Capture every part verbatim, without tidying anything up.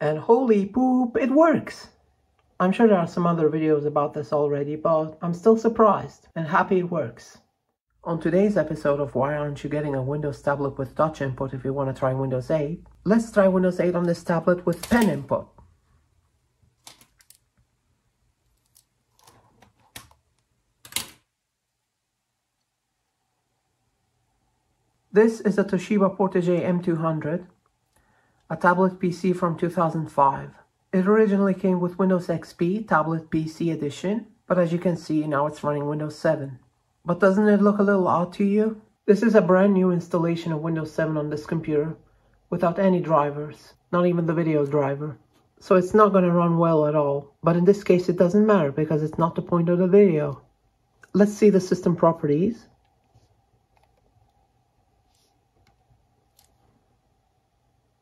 And holy poop, it works! I'm sure there are some other videos about this already, but I'm still surprised and happy it works. On today's episode of Why Aren't You Getting a Windows Tablet with Touch Input if you want to try Windows eight, let's try Windows eight on this tablet with Pen Input. This is a Toshiba Portégé M two hundred, a tablet P C from two thousand five. It originally came with Windows X P Tablet P C Edition, but as you can see, now it's running Windows seven. But doesn't it look a little odd to you? This is a brand new installation of Windows seven on this computer, without any drivers, not even the video driver. So it's not going to run well at all, but in this case it doesn't matter because it's not the point of the video. Let's see the system properties.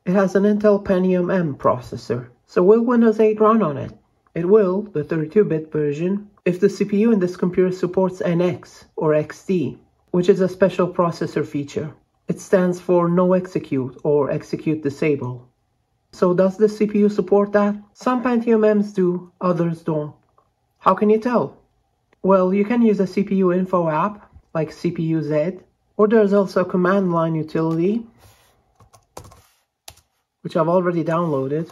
It has an Intel Pentium M processor. So will Windows eight run on it? It will, the thirty-two bit version, if the C P U in this computer supports N X or X T, which is a special processor feature. It stands for no execute or execute disable. So does the C P U support that? Some Pentium M's do, others don't. How can you tell? Well, you can use a C P U info app, like C P U Z, or there's also a command line utility, which I've already downloaded,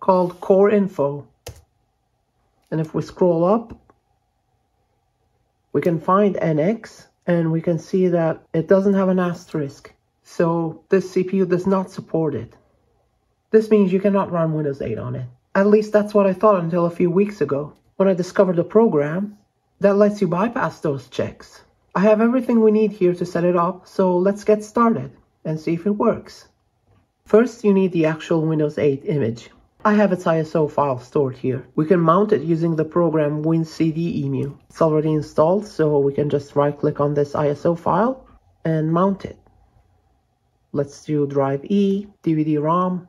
called CoreInfo. And if we scroll up, we can find N X, and we can see that it doesn't have an asterisk. So this C P U does not support it. This means you cannot run Windows eight on it. At least that's what I thought until a few weeks ago, when I discovered a program that lets you bypass those checks. I have everything we need here to set it up, so let's get started and see if it works. First, you need the actual Windows eight image. I have its I S O file stored here. We can mount it using the program WinCDemu. It's already installed, so we can just right-click on this I S O file and mount it. Let's do drive E, D V D ROM.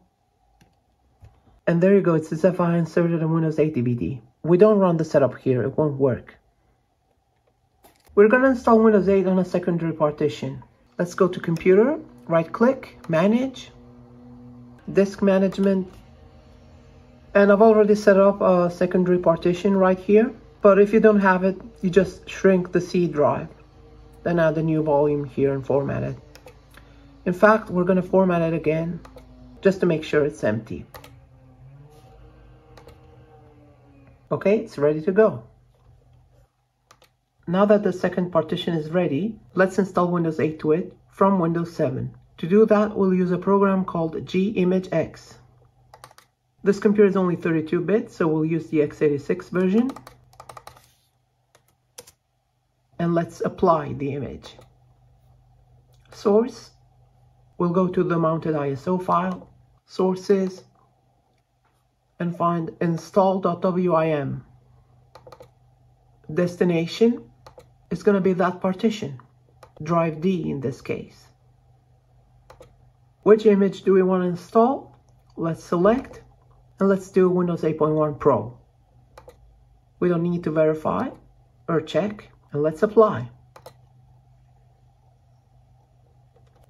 And there you go, it's as if I inserted a Windows eight D V D. We don't run the setup here, it won't work. We're gonna install Windows eight on a secondary partition. Let's go to Computer, right-click, Manage, Disk Management, and I've already set up a secondary partition right here, but if you don't have it, you just shrink the C drive, then add a new volume here and format it. In fact, we're going to format it again, just to make sure it's empty. Okay, it's ready to go. Now that the second partition is ready, let's install Windows eight to it from Windows seven. To do that, we'll use a program called GImageX. This computer is only thirty-two bit, so we'll use the x eighty-six version. And let's apply the image. Source, we'll go to the mounted I S O file, Sources, and find install dot wim. Destination, it's going to be that partition, drive D in this case. Which image do we want to install? Let's select, and let's do Windows eight point one Pro. We don't need to verify or check, and let's apply.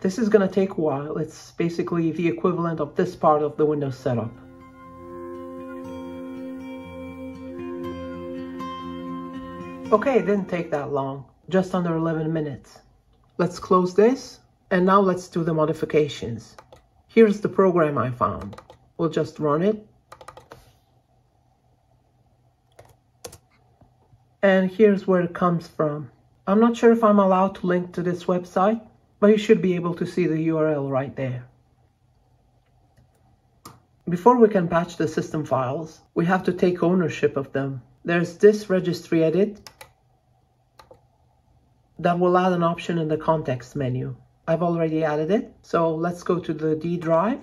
This is going to take a while. It's basically the equivalent of this part of the Windows setup. Okay, it didn't take that long, just under eleven minutes. Let's close this, and now let's do the modifications. Here's the program I found. We'll just run it. And here's where it comes from. I'm not sure if I'm allowed to link to this website, but you should be able to see the U R L right there. Before we can patch the system files, we have to take ownership of them. There's this registry edit that will add an option in the context menu. I've already added it, so let's go to the D drive,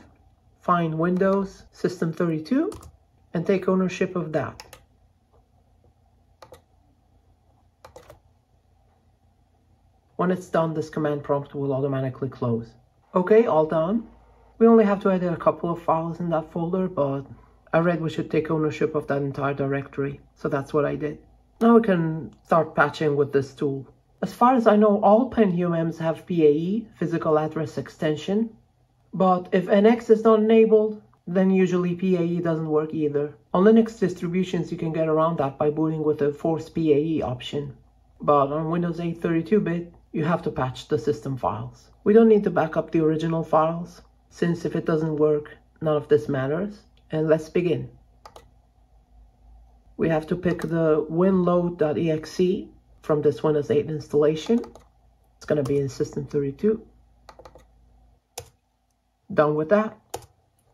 find Windows System thirty-two, and take ownership of that. When it's done, this command prompt will automatically close. Okay, all done. We only have to edit a couple of files in that folder, but I read we should take ownership of that entire directory, so that's what I did. Now we can start patching with this tool. As far as I know, all Pentium M's have P A E, physical address extension, But if N X is not enabled, then usually P A E doesn't work either. On Linux distributions, you can get around that by booting with the force P A E option. But on Windows eight thirty-two bit, you have to patch the system files. We don't need to back up the original files, since if it doesn't work, none of this matters. And let's begin. We have to pick the winload.exe from this Windows eight installation. It's going to be in System thirty-two. Done with that.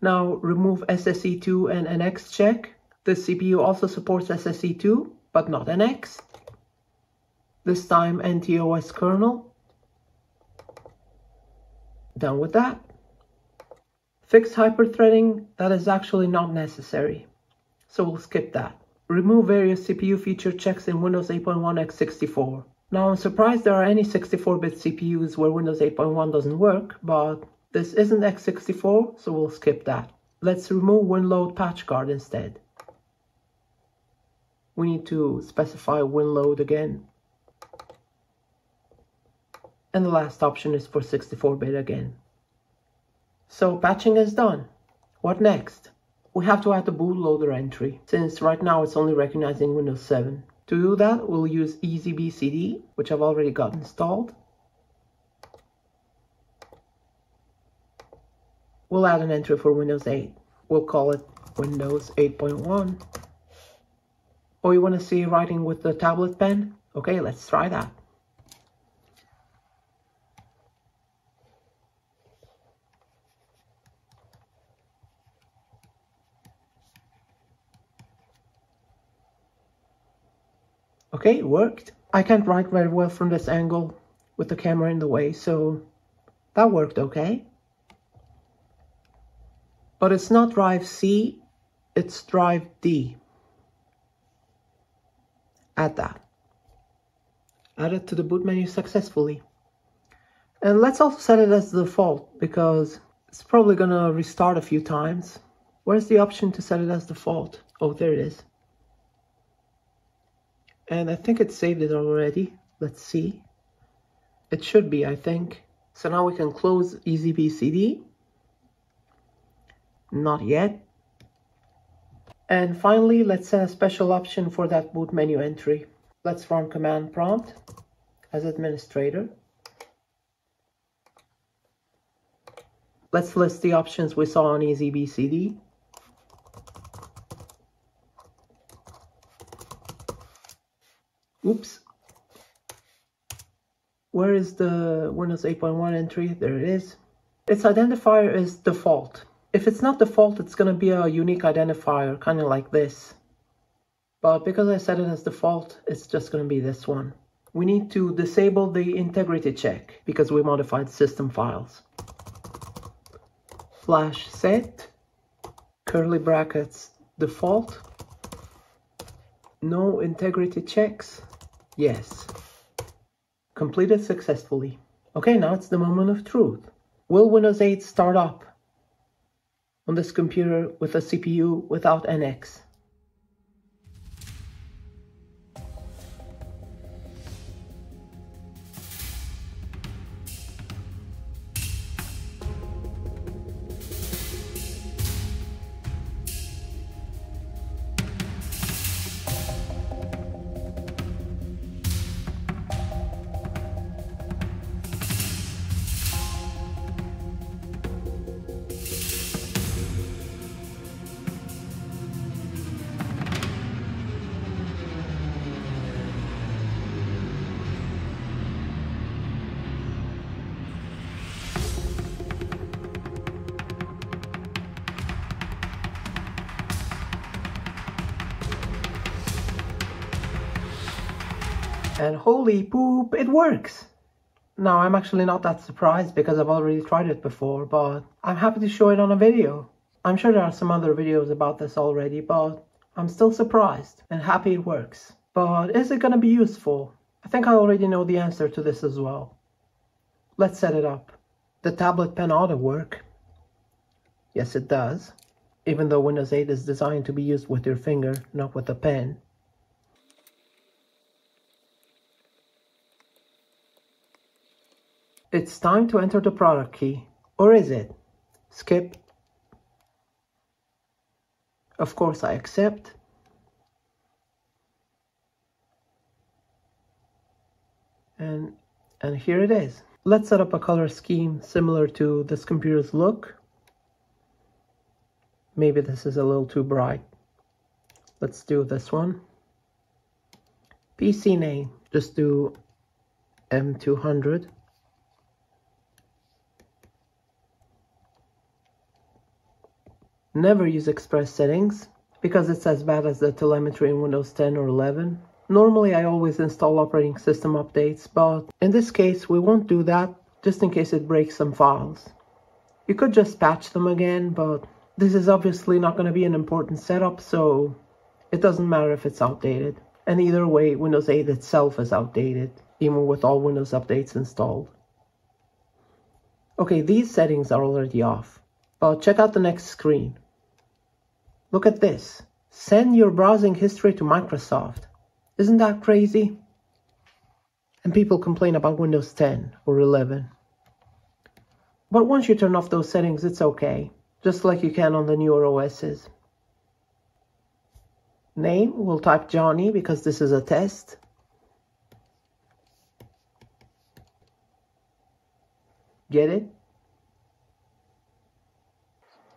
Now remove S S E two and N X check. This C P U also supports S S E two, but not N X. This time N T O S kernel. Done with that. Fix hyperthreading, that is actually not necessary, so we'll skip that. Remove various C P U feature checks in Windows eight point one x sixty-four. Now I'm surprised there are any sixty-four bit C P Us where Windows eight point one doesn't work, but this isn't x sixty-four, so we'll skip that. Let's remove WinLoad patch guard instead. We need to specify WinLoad again. And the last option is for sixty-four bit again. So patching is done. What next? We have to add the bootloader entry, since right now it's only recognizing Windows seven. To do that, we'll use EasyBCD, which I've already got installed. We'll add an entry for Windows eight. We'll call it Windows eight point one. Oh, you want to see writing with the tablet pen? Okay, let's try that. Okay, it worked. I can't write very well from this angle with the camera in the way, so that worked okay. But it's not drive C, it's drive D. Add that. Add it to the boot menu successfully. And let's also set it as the default, because it's probably gonna restart a few times. Where's the option to set it as default? Oh, there it is. And I think it saved it already. Let's see. It should be, I think. So now we can close EasyBCD. Not yet. And finally, let's set a special option for that boot menu entry. Let's run command prompt as administrator. Let's list the options we saw on EasyBCD. Oops. Where is the Windows eight point one entry? There it is. Its identifier is default. If it's not default, it's going to be a unique identifier, kind of like this. But because I set it as default, it's just going to be this one. We need to disable the integrity check because we modified system files. Flash set, curly brackets, default, no integrity checks. Yes. Completed successfully. Okay, now it's the moment of truth. Will Windows eight start up on this computer with a C P U without N X? And holy poop, it works! Now, I'm actually not that surprised because I've already tried it before, but I'm happy to show it on a video. I'm sure there are some other videos about this already, but I'm still surprised and happy it works. But is it gonna be useful? I think I already know the answer to this as well. Let's set it up. The tablet pen ought to work. Yes, it does. Even though Windows eight is designed to be used with your finger, not with a pen. It's time to enter the product key, or is it? skip. Of course, I accept. And, and here it is. Let's set up a color scheme similar to this computer's look. Maybe this is a little too bright. Let's do this one. P C name, just do M two hundred. Never use Express settings because it's as bad as the telemetry in Windows ten or eleven. Normally, I always install operating system updates, but in this case, we won't do that just in case it breaks some files. You could just patch them again, but this is obviously not going to be an important setup, so it doesn't matter if it's outdated. And either way, Windows eight itself is outdated, even with all Windows updates installed. Okay, these settings are already off, but check out the next screen. Look at this. Send your browsing history to Microsoft. Isn't that crazy? And people complain about Windows ten or eleven. But once you turn off those settings, it's okay, just like you can on the newer O Ss. Name, we'll type Johnny because this is a test. Get it?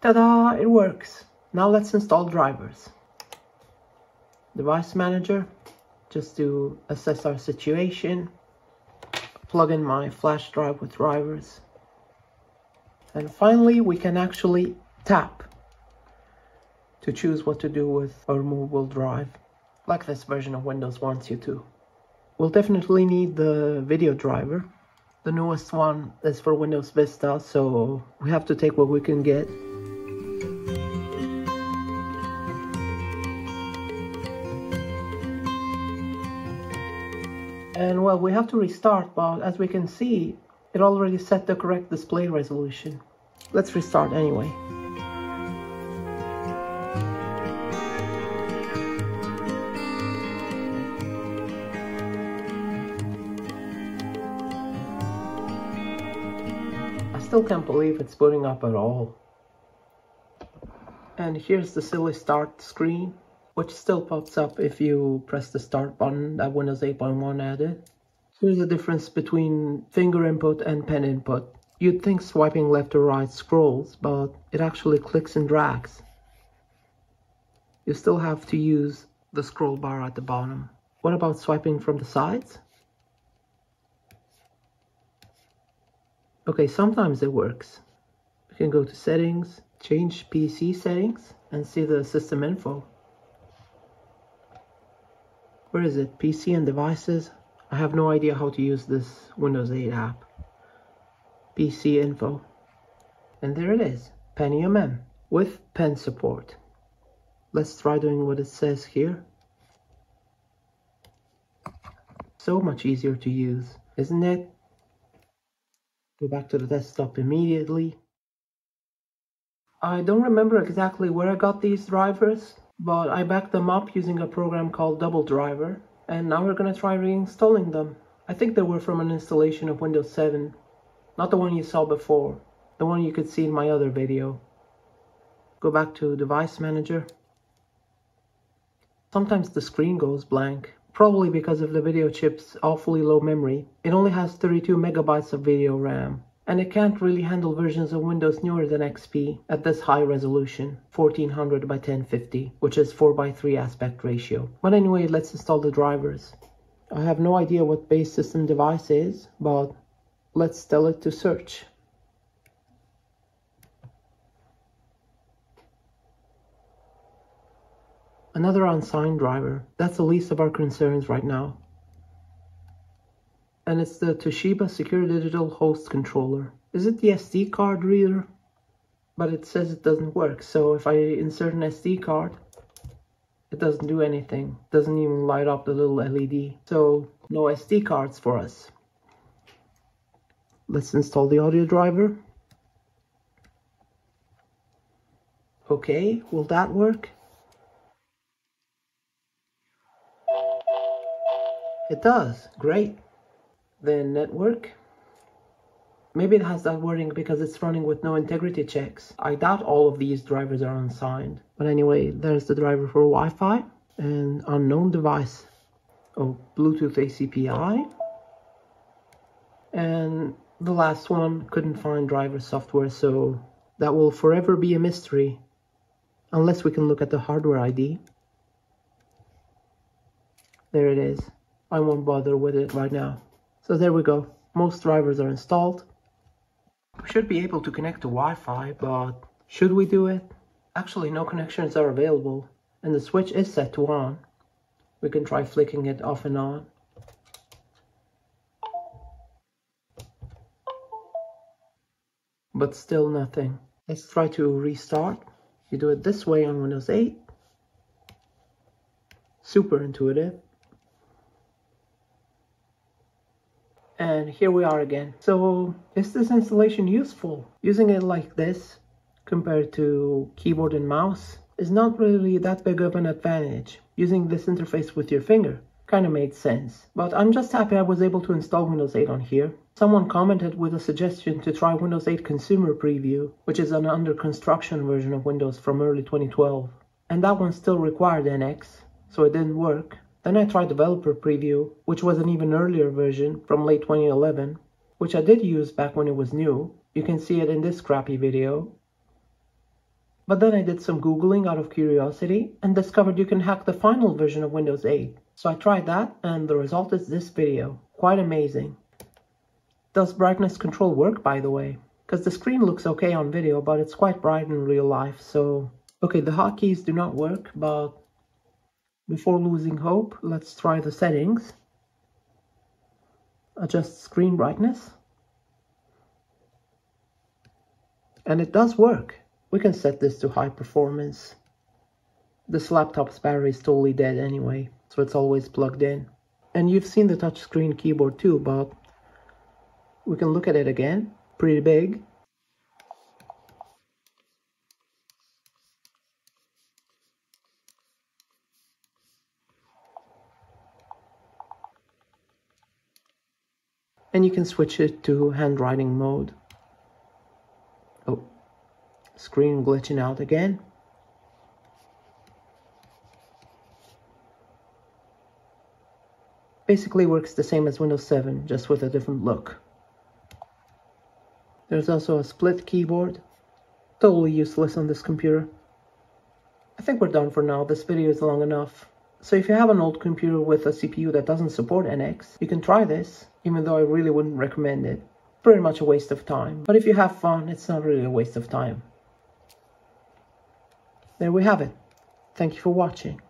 Ta-da, it works. Now let's install drivers. Device manager, just to assess our situation. Plug in my flash drive with drivers. And finally, we can actually tap to choose what to do with a removable drive, like this version of Windows wants you to. We'll definitely need the video driver. The newest one is for Windows Vista, so we have to take what we can get. And well, we have to restart, but as we can see, it already set the correct display resolution. Let's restart anyway. I still can't believe it's booting up at all. And here's the silly start screen, which still pops up if you press the start button that Windows eight point one added. Here's the difference between finger input and pen input. You'd think swiping left or right scrolls, but it actually clicks and drags. You still have to use the scroll bar at the bottom. What about swiping from the sides? Okay, sometimes it works. You can go to settings, change P C settings, and see the system info. Where is it? P C and devices? I have no idea how to use this Windows eight app. P C info. And there it is, Pentium M with pen support. Let's try doing what it says here. So much easier to use, isn't it? Go back to the desktop immediately. I don't remember exactly where I got these drivers, but I backed them up using a program called Double Driver, and now we're going to try reinstalling them. I think they were from an installation of Windows seven, not the one you saw before, the one you could see in my other video. Go back to Device Manager. Sometimes the screen goes blank, probably because of the video chip's awfully low memory. It only has thirty-two megabytes of video RAM, and it can't really handle versions of Windows newer than X P at this high resolution, fourteen hundred by ten fifty, which is four by three aspect ratio. But anyway, let's install the drivers. I have no idea what base system device is, but let's tell it to search. Another unsigned driver. That's the least of our concerns right now. And it's the Toshiba Secure Digital Host Controller. Is it the S D card reader? But it says it doesn't work, so if I insert an S D card, it doesn't do anything. It doesn't even light up the little L E D. So, no S D cards for us. Let's install the audio driver. Okay, will that work? It does, great. Then network, Maybe it has that wording because it's running with no integrity checks. I doubt all of these drivers are unsigned. But anyway, there's the driver for Wi-Fi and unknown device. Oh, Bluetooth A C P I. And the last one, couldn't find driver software, so that will forever be a mystery. Unless we can look at the hardware I D. There it is. I won't bother with it right now. So there we go. Most drivers are installed. We should be able to connect to Wi-Fi, but should we do it? Actually, no connections are available, and the switch is set to on. We can try flicking it off and on. But still nothing. Let's try to restart. You do it this way on Windows eight. Super intuitive. And here we are again. So is this installation useful? Using it like this compared to keyboard and mouse is not really that big of an advantage. Using this interface with your finger kind of made sense. But I'm just happy I was able to install Windows eight on here. Someone commented with a suggestion to try Windows eight Consumer Preview, which is an under construction version of Windows from early twenty twelve. And that one still required N X, so it didn't work. Then I tried Developer Preview, which was an even earlier version from late twenty eleven, which I did use back when it was new. You can see it in this crappy video. But then I did some Googling out of curiosity and discovered you can hack the final version of Windows eight. So I tried that, and the result is this video. Quite amazing. Does brightness control work, by the way? Because the screen looks okay on video, but it's quite bright in real life, so... Okay, the hotkeys do not work, but... Before losing hope, let's try the settings. Adjust screen brightness. And it does work. We can set this to high performance. This laptop's battery is totally dead anyway, so it's always plugged in. And you've seen the touchscreen keyboard too, but we can look at it again. Pretty big. And you can switch it to handwriting mode. Oh, screen glitching out again. Basically works the same as Windows seven, just with a different look. There's also a split keyboard. Totally useless on this computer. I think we're done for now. This video is long enough. So if you have an old computer with a C P U that doesn't support N X, you can try this, even though I really wouldn't recommend it. Pretty much a waste of time. But if you have fun, it's not really a waste of time. There we have it. Thank you for watching.